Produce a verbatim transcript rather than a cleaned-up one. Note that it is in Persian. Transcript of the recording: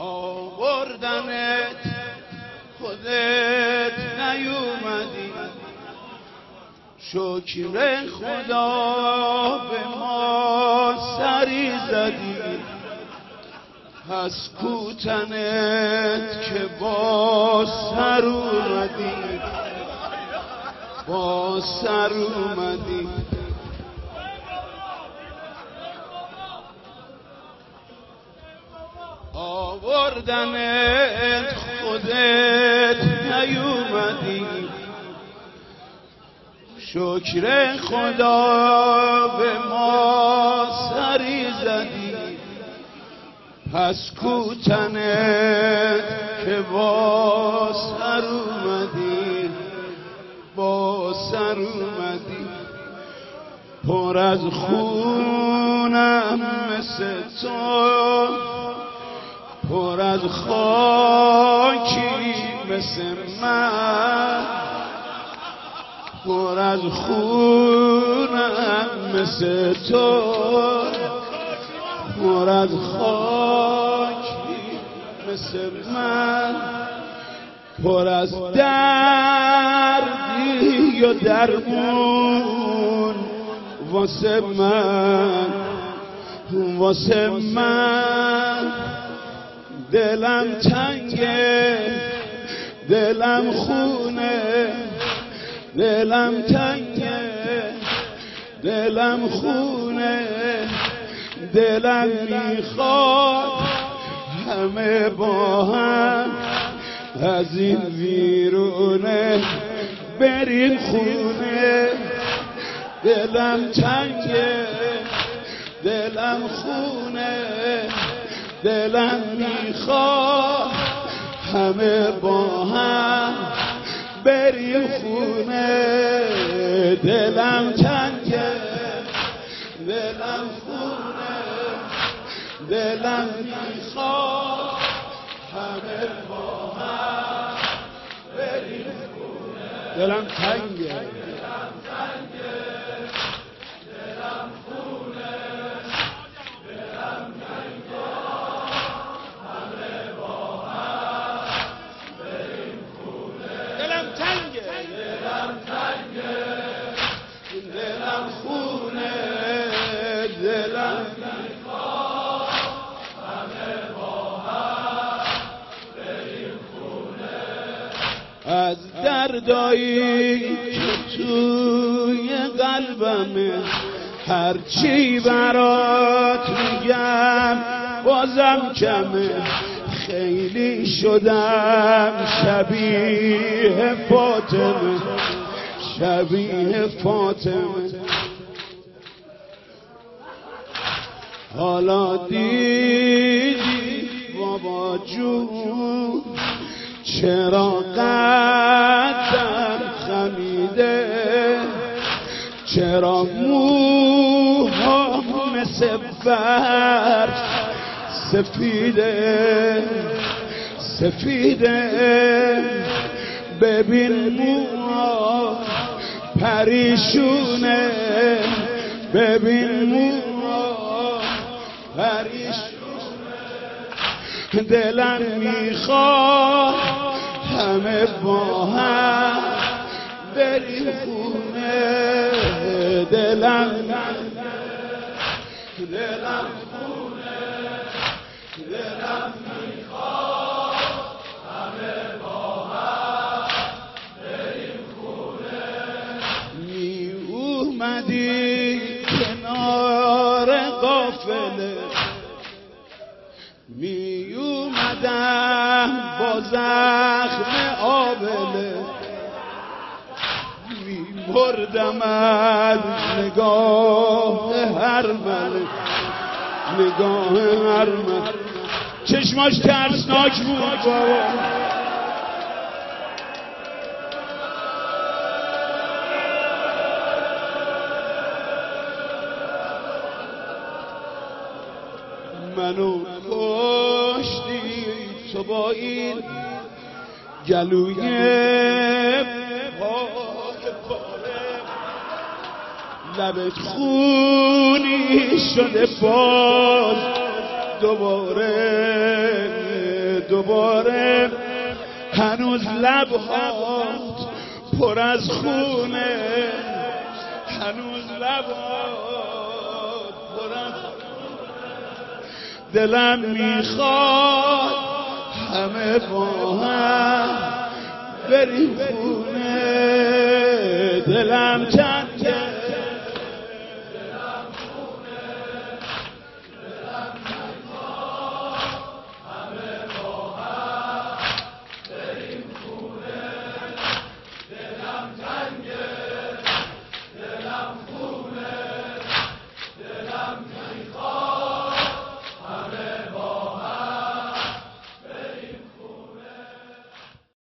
آوردنت خودت نیومدی، شکر خدا به ما سری زدی. پس کوتنت که با سر اومدی، با سر اومدی. آوردنت خودت نیومدی، شکر خدا به ما سری زدی. پس کوتنت که با سر اومدی، با سر اومدی. پر از خونم مثل تو، پر از خاکی مثل من، پر از خونم مثل تو، پر از خاکی مثل من، پر از دردی و درمون واسه من، واسه من. دلم تنگه، دلم خونه، دلم تنگه، دلم خونه. دلم میخواد همه با هم از این ویرونه بریم خونه. دلم تنگه، دلم خونه، دلم میخواد همه با هم بریم خونه. دلم تنگه، دلم خونه، دلم میخواد همه با هم بریم خونه. دلم تنگه، دلم تنگه، دلم خونه، دلم میخواد همه با هم بریم خونه. دلم تنگه، دلم تنگه، دلم خونه، دلم از دردایی که توی قلبمه. هرچی برات میگم بازم کمه. خیلی شدم شبیه فاطمه، شبیه فاطمه. حالا دیدی بابا جون چرا قدم خمیده، چرا موها مثل برف سفیده، سفیده. ببین موها پریشونه، ببین موها پریشونه. دلم میخواد همه با هم بریم خونه. دلم میخواد، دلم خونه، دلم میخواد همه با هم بریم خونه. می اومدی کنار قافله، می اومدم با زخم آبله. می بردم از نگاه هر من، نگاه هر من. چشماش ترسناک بود بابا، منو کشتی تو با این گلوی پاک پاره. لبت خونی شده باز دوباره. دوباره هنوز لبهات پر از خونه، هنوز لبهات پر از خونه. دلم میخواد همه با هم بریم خونه، دلم چند